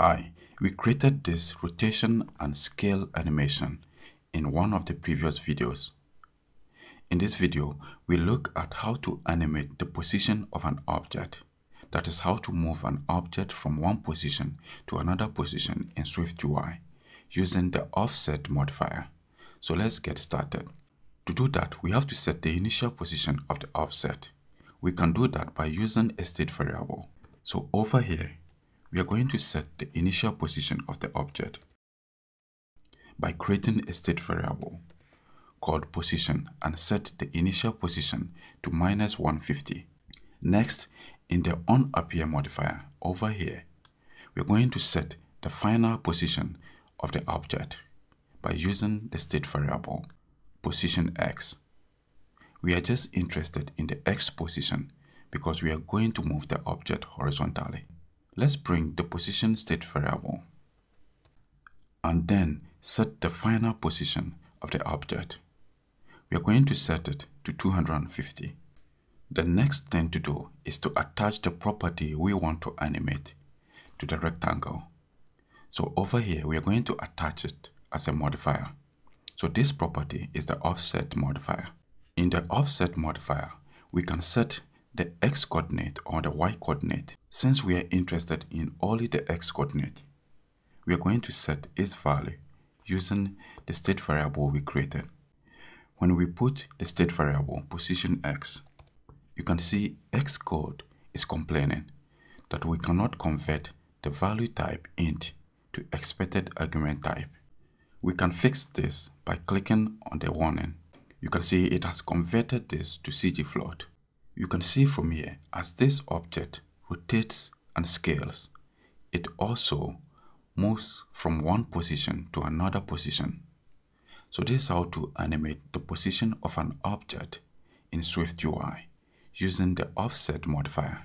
Hi, we created this rotation and scale animation in one of the previous videos. In this video, we look at how to animate the position of an object. That is how to move an object from one position to another position in SwiftUI using the offset modifier. So let's get started. To do that, we have to set the initial position of the offset. We can do that by using a state variable. So over here, we are going to set the initial position of the object by creating a state variable called position and set the initial position to -150. Next, in the onAppear modifier over here, we are going to set the final position of the object by using the state variable position x. We are just interested in the x position because we are going to move the object horizontally. Let's bring the position state variable and then set the final position of the object. We are going to set it to 250. The next thing to do is to attach the property we want to animate to the rectangle. So over here, we are going to attach it as a modifier. So this property is the offset modifier. In the offset modifier, we can set the x coordinate or the y coordinate. Since we are interested in only the x coordinate, we are going to set its value using the state variable we created. When we put the state variable position x, you can see Xcode is complaining that we cannot convert the value type int to expected argument type. We can fix this by clicking on the warning. You can see it has converted this to CGFloat. You can see from here, as this object rotates and scales, it also moves from one position to another position. So this is how to animate the position of an object in SwiftUI using the offset modifier.